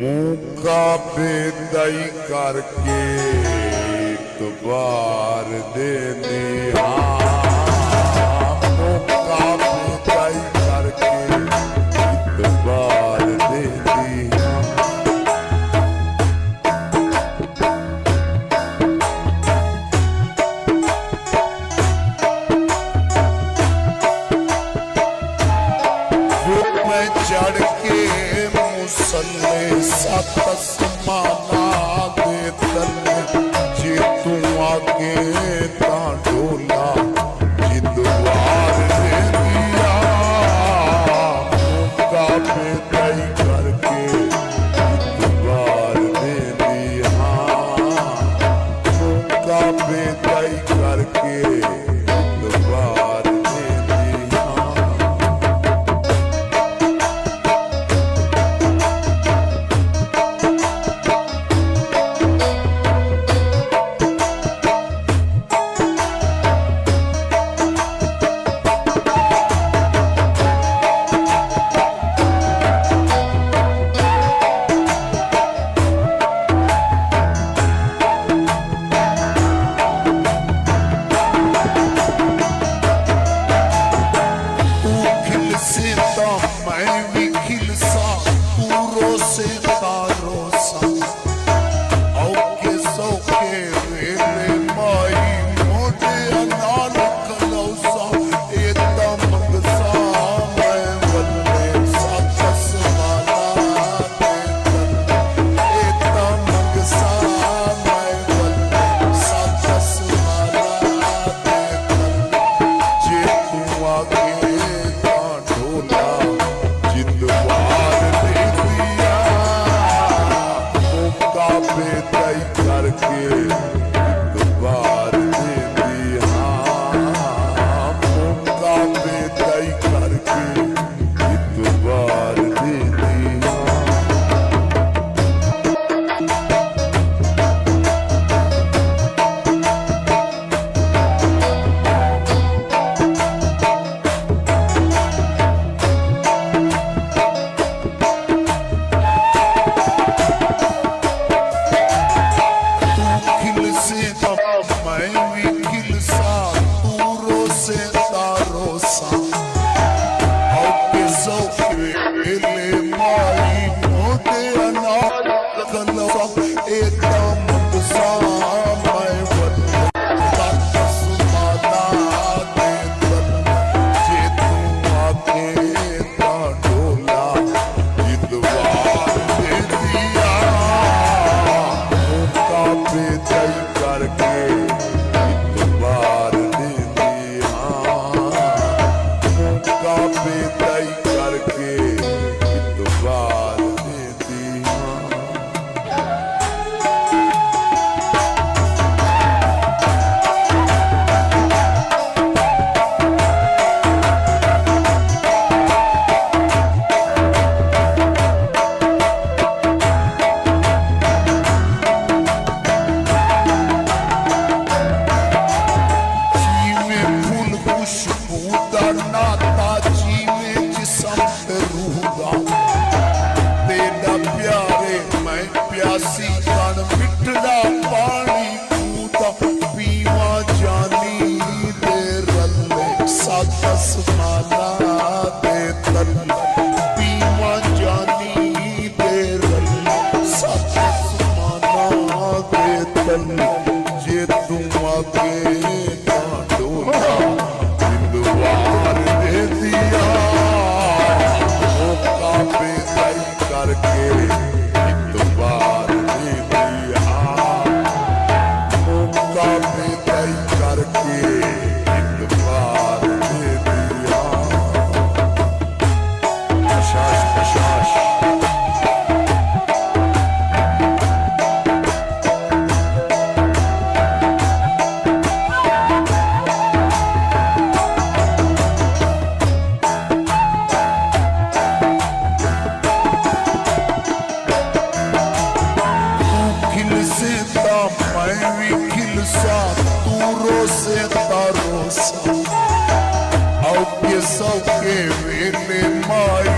موقع بدائی کر کے ایک بار دینے It's okay, really, my